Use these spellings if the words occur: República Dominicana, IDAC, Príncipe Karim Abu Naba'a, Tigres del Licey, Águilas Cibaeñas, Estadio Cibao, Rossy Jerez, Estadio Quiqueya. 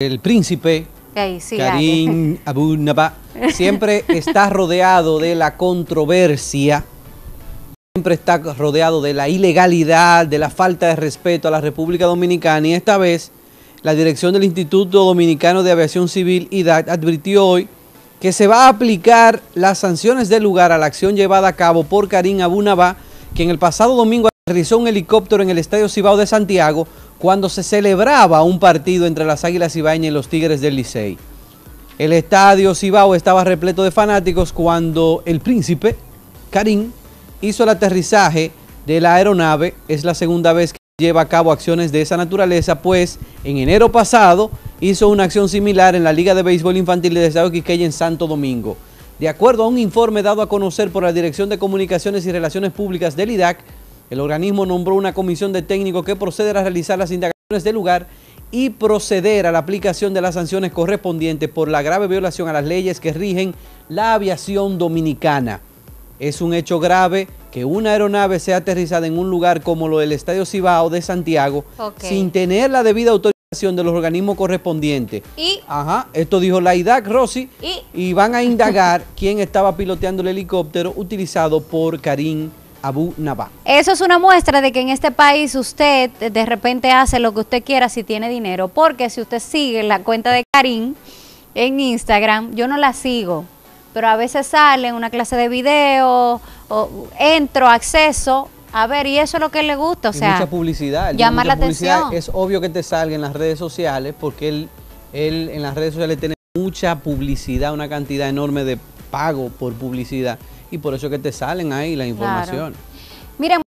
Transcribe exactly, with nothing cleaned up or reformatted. El príncipe okay, sí, Karim dale. Abu Naba'a siempre está rodeado de la controversia, siempre está rodeado de la ilegalidad, de la falta de respeto a la República Dominicana, y esta vez la dirección del Instituto Dominicano de Aviación Civil, I D A C, advirtió hoy que se va a aplicar las sanciones del lugar a la acción llevada a cabo por Karim Abu Naba'a, quien el pasado domingo aterrizó un helicóptero en el Estadio Cibao de Santiago cuando se celebraba un partido entre las Águilas Cibaeñas y los Tigres del Licey. El Estadio Cibao estaba repleto de fanáticos cuando el príncipe Karim hizo el aterrizaje de la aeronave. Es la segunda vez que lleva a cabo acciones de esa naturaleza, pues en enero pasado hizo una acción similar en la Liga de Béisbol Infantil de Estadio Quiqueya en Santo Domingo. De acuerdo a un informe dado a conocer por la Dirección de Comunicaciones y Relaciones Públicas del I D A C, el organismo nombró una comisión de técnicos que procederá a realizar las indagaciones del lugar y proceder a la aplicación de las sanciones correspondientes por la grave violación a las leyes que rigen la aviación dominicana. Es un hecho grave que una aeronave sea aterrizada en un lugar como lo del Estadio Cibao de Santiago okay. sin tener la debida autorización de los organismos correspondientes. ¿Y? Ajá, esto dijo la I D A C, Rosy, y, y van a indagar quién estaba piloteando el helicóptero utilizado por Karim Abu Naba'a. Eso es una muestra de que en este país usted de repente hace lo que usted quiera si tiene dinero, porque si usted sigue la cuenta de Karim en Instagram, yo no la sigo, pero a veces sale una clase de video, o entro, acceso, a ver, y eso es lo que le gusta, o sea, mucha publicidad, llamar mucha la publicidad. Atención. Es obvio que te salga en las redes sociales, porque él, él en las redes sociales tiene mucha publicidad, una cantidad enorme de pago por publicidad, y por eso que te salen ahí la información. Claro. Mira,